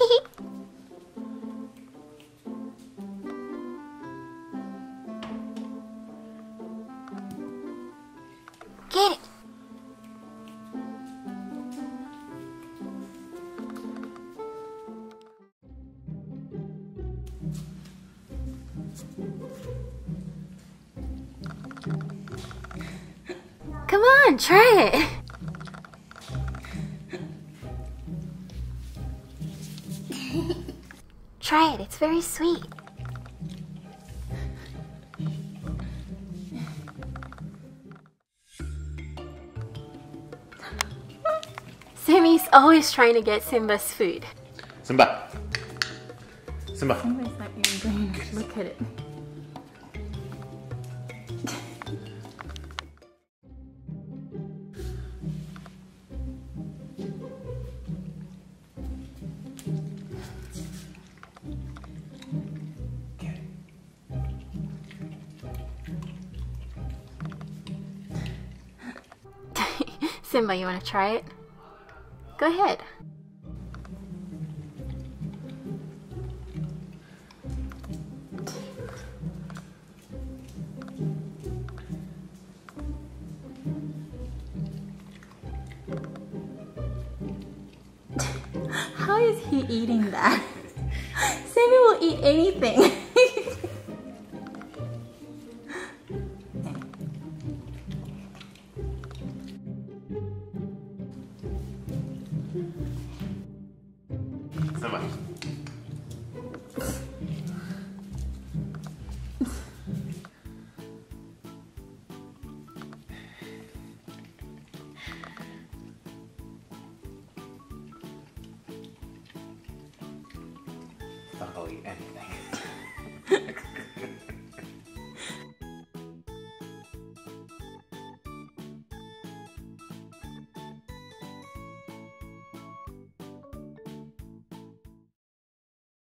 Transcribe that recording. Get it. Come on, try it. Try it, it's very sweet. Sammy's always trying to get Simba's food. Simba! Simba! Somebody's not even green. Look at it. Simba, you want to try it? Go ahead. How is he eating that? Sammy will eat anything. Simba. I'll eat anything.